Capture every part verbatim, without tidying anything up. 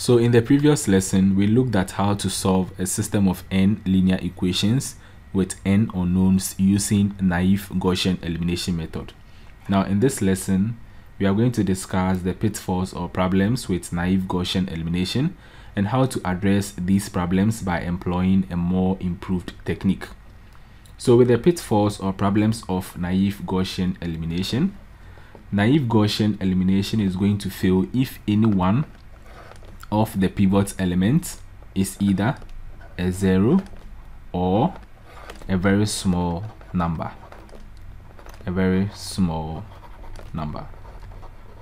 So in the previous lesson, we looked at how to solve a system of n linear equations with n unknowns using naive Gaussian elimination method. Now in this lesson, we are going to discuss the pitfalls or problems with naive Gaussian elimination and how to address these problems by employing a more improved technique. So with the pitfalls or problems of naive Gaussian elimination, naive Gaussian elimination is going to fail if any one of the pivot elements is either a zero or a very small number, a very small number.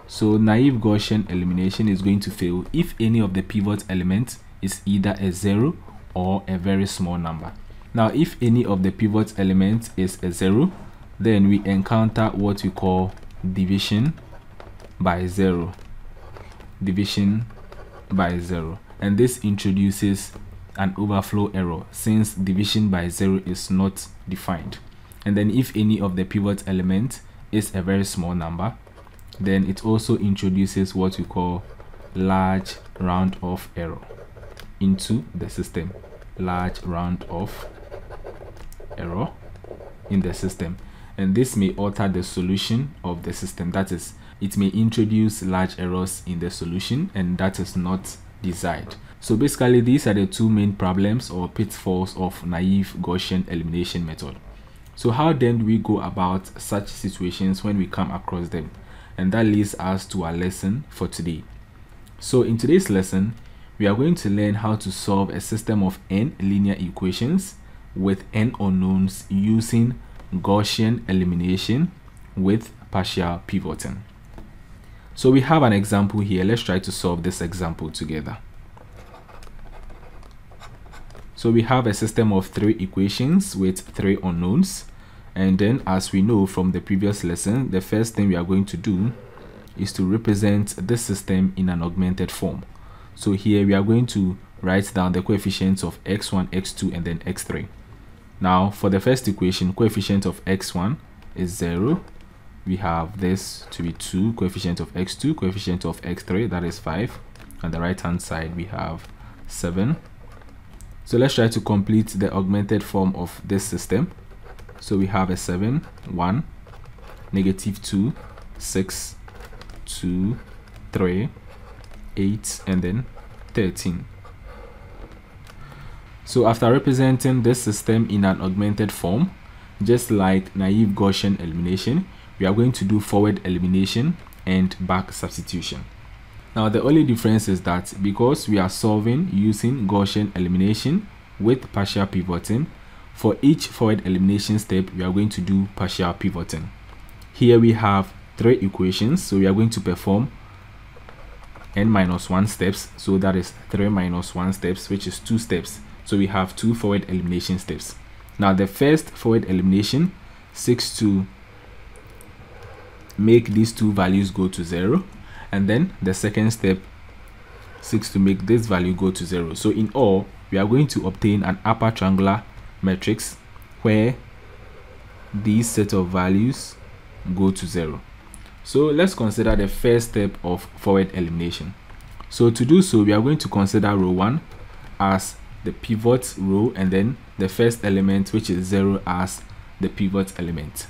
So naive Gaussian elimination is going to fail if any of the pivot elements is either a zero or a very small number. Now, if any of the pivot elements is a zero, then we encounter what we call division by zero. Division by zero. And this introduces an overflow error since division by zero is not defined. And then if any of the pivot element is a very small number, then it also introduces what we call large round off error into the system. Large round off error in the system. And this may alter the solution of the system. That is, it may introduce large errors in the solution, and that is not desired. So basically, these are the two main problems or pitfalls of naive Gaussian elimination method. So how then do we go about such situations when we come across them? And that leads us to our lesson for today. So in today's lesson, we are going to learn how to solve a system of n linear equations with n unknowns using Gaussian elimination with partial pivoting. So we have an example here. Let's try to solve this example together. So we have a system of three equations with three unknowns. And then, as we know from the previous lesson, the first thing we are going to do is to represent this system in an augmented form. So here we are going to write down the coefficients of x one, x two, and then x three. Now, for the first equation, coefficient of x one is zero. We have this to be two, coefficient of x two, coefficient of x three, that is five. On the right-hand side, we have seven. So let's try to complete the augmented form of this system. So we have a seven, one, negative two, six, two, three, eight, and then thirteen. So after representing this system in an augmented form, just like naive Gaussian elimination, we are going to do forward elimination and back substitution. Now the only difference is that because we are solving using Gaussian elimination with partial pivoting, for each forward elimination step, we are going to do partial pivoting. Here we have three equations, so we are going to perform n minus one steps. So that is three minus one steps, which is two steps. So we have two forward elimination steps. Now the first forward elimination seeks to make these two values go to zero. And then the second step seeks to make this value go to zero. So in all, we are going to obtain an upper triangular matrix where these set of values go to zero. So let's consider the first step of forward elimination. So to do so, we are going to consider row one as the pivot row and then the first element, which is zero, as the pivot element.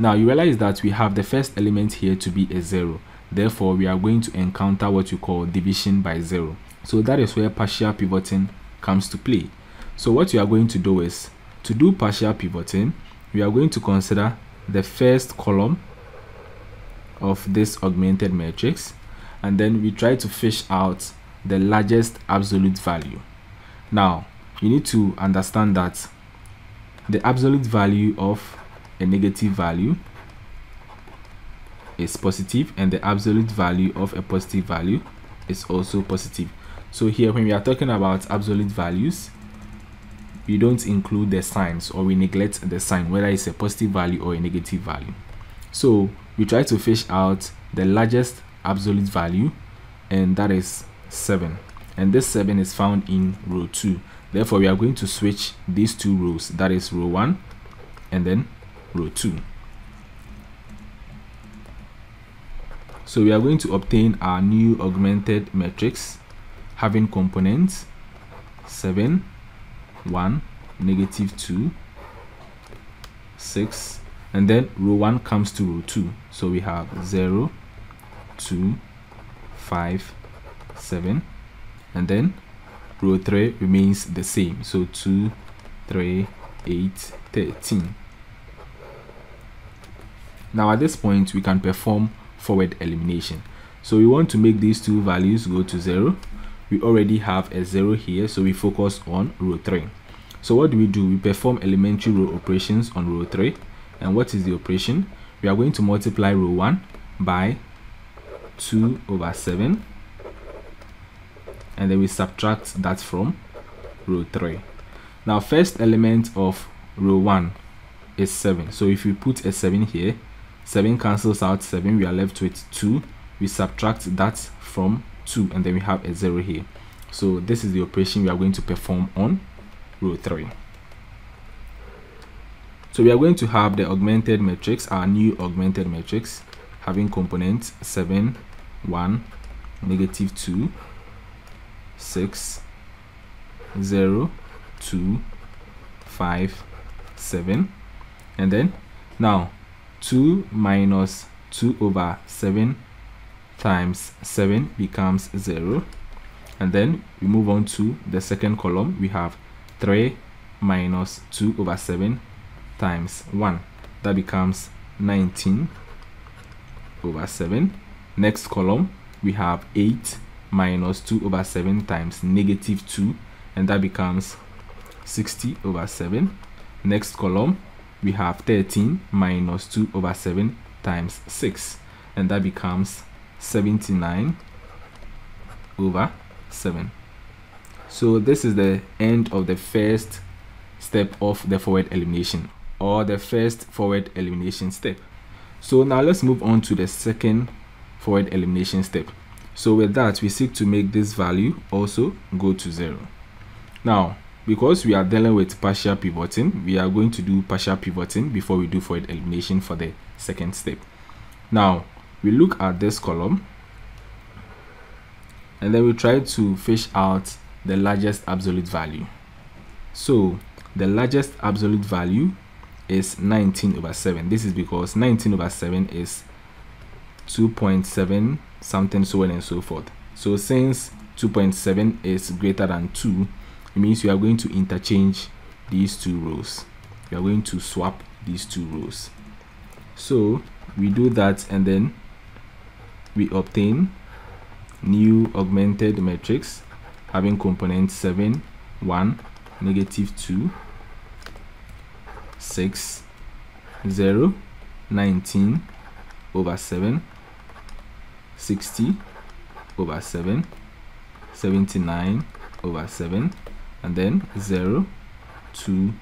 Now you realize that we have the first element here to be a zero. Therefore, we are going to encounter what you call division by zero. So that is where partial pivoting comes to play. So what we are going to do is, to do partial pivoting, we are going to consider the first column of this augmented matrix, and then we try to fish out the largest absolute value. Now, you need to understand that the absolute value of a negative value is positive, and the absolute value of a positive value is also positive. So here, when we are talking about absolute values, we don't include the signs, or we neglect the sign, whether it's a positive value or a negative value. So we try to fish out the largest absolute value, and that is seven. And this seven is found in row two. Therefore, we are going to switch these two rows, that is row one and then row two. So we are going to obtain our new augmented matrix having components seven, one, negative two, six, and then row one comes to row two. So we have zero, two, five, seven, and then row three remains the same. So two, three, eight, thirteen. Now at this point, we can perform forward elimination. So we want to make these two values go to zero. We already have a zero here, so we focus on row three. So what do we do? We perform elementary row operations on row three. And what is the operation? We are going to multiply row one by two over seven. And then we subtract that from row three. Now, first element of row one is seven. So if we put a seven here, seven cancels out seven. We are left with two. We subtract that from two, and then we have a zero here. So this is the operation we are going to perform on row three. So we are going to have the augmented matrix, our new augmented matrix, having components seven, one, negative two, six, zero, two, five, seven, and then now two minus two over seven times seven becomes zero, and then we move on to the second column. We have three minus two over seven times one, that becomes nineteen over seven. Next column, we have eight minus two over seven times negative two, and that becomes sixty over seven. Next column, we have thirteen minus two over seven times six, and that becomes seventy-nine over seven. So this is the end of the first step of the forward elimination, or the first forward elimination step. So now let's move on to the second forward elimination step. So with that, we seek to make this value also go to zero. Now, because we are dealing with partial pivoting, we are going to do partial pivoting before we do forward elimination for the second step. Now, we look at this column, and then we try to fish out the largest absolute value. So the largest absolute value is nineteen over seven. This is because nineteen over seven is two point seven something, so on and so forth. So since two point seven is greater than two, it means we are going to interchange these two rows. We are going to swap these two rows. So we do that, and then we obtain new augmented matrix having components seven, one, negative two, six, zero, nineteen over seven, sixty over seven, seventy-nine over seven, and then zero, two,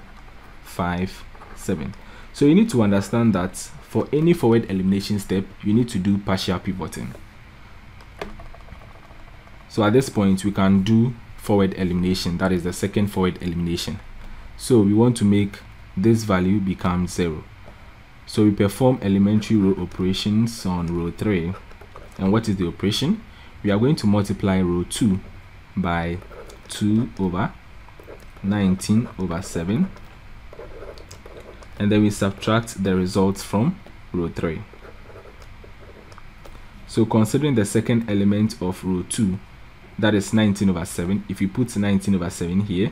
five, seven. So you need to understand that for any forward elimination step, you need to do partial pivoting. So at this point, we can do forward elimination. That is the second forward elimination. So we want to make this value become zero. So we perform elementary row operations on row three. And what is the operation? We are going to multiply row two by two over nineteen over seven. And then we subtract the results from row three. So considering the second element of row two, that is nineteen over seven, if we put nineteen over seven here,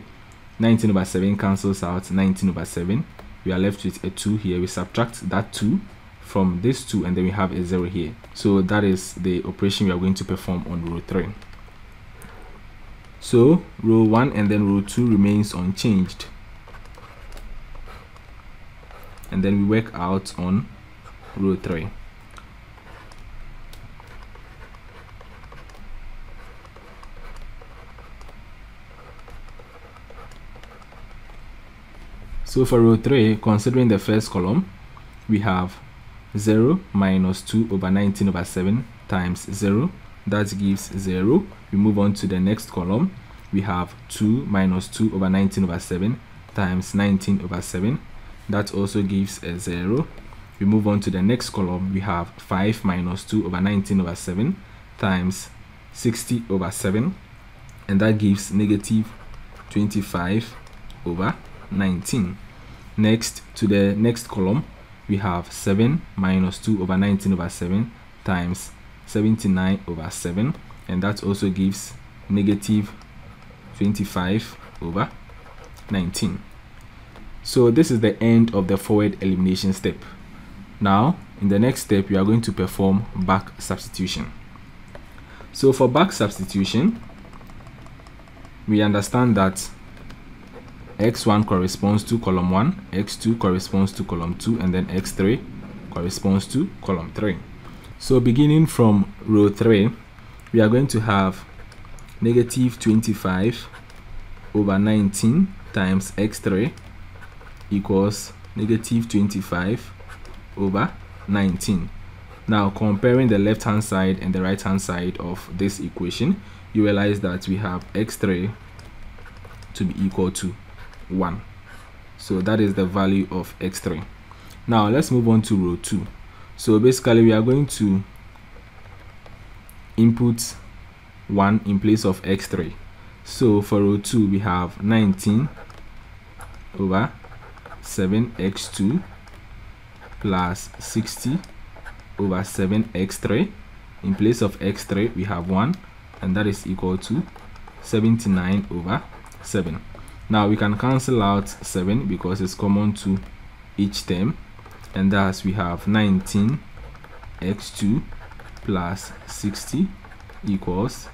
nineteen over seven cancels out nineteen over seven. We are left with a two here. We subtract that two from this two, and then we have a zero here. So that is the operation we are going to perform on row three. So row one and then row two remains unchanged. And then we work out on row three. So for row three, considering the first column, we have zero minus two over nineteen over seven times zero. That gives zero. We move on to the next column. We have two minus two over nineteen over seven times nineteen over seven. That also gives a zero. We move on to the next column. We have five minus two over nineteen over seven times sixty over seven. and that gives negative twenty-five over nineteen. Next, to the next column, we have seven minus two over nineteen over seven times seventy-nine over seven, and that also gives negative twenty-five over nineteen. So this is the end of the forward elimination step. Now, in the next step, we are going to perform back substitution. So for back substitution, we understand that x one corresponds to column one, x two corresponds to column two, and then x three corresponds to column three. So beginning from row three, we are going to have negative twenty-five over nineteen times x three equals negative twenty-five over nineteen. Now, comparing the left hand side and the right hand side of this equation, you realize that we have x three to be equal to one. So that is the value of x three. Now let's move on to row two. So basically we are going to input one in place of x three. So for row two, we have nineteen over seven x two plus sixty over seven x three. In place of x three, we have one, and that is equal to seventy-nine over seven. Now we can cancel out seven because it's common to each term, and thus we have nineteen x two plus sixty equals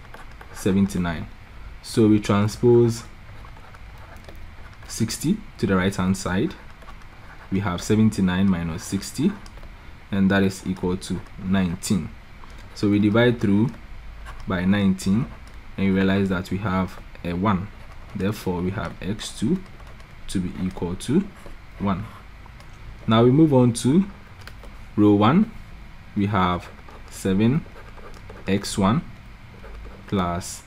seventy-nine. So we transpose sixty to the right hand side. We have seventy-nine minus sixty, and that is equal to nineteen. So we divide through by nineteen, and you realize that we have a one. Therefore, we have x two to be equal to one. Now we move on to row one. We have seven x one plus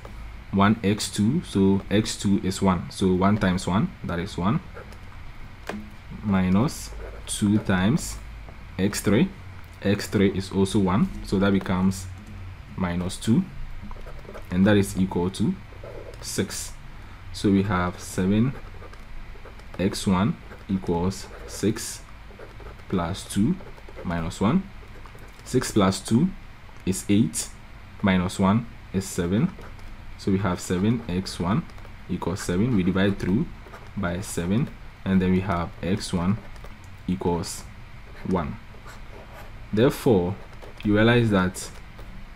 one x two. So x two is one. So one times one, that is one, minus two times x three. x three is also one. So that becomes minus two, and that is equal to six. So we have seven x one equals six plus two minus one. six plus two is eight, minus one is seven. So we have seven x one equals seven. We divide through by seven, and then we have x one equals one. Therefore, you realize that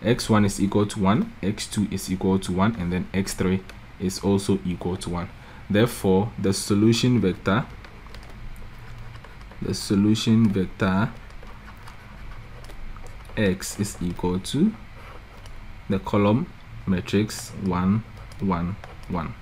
x one is equal to one, x two is equal to one, and then x three is also equal to one. Therefore, the solution vector the solution vector x is equal to the column matrix one one one.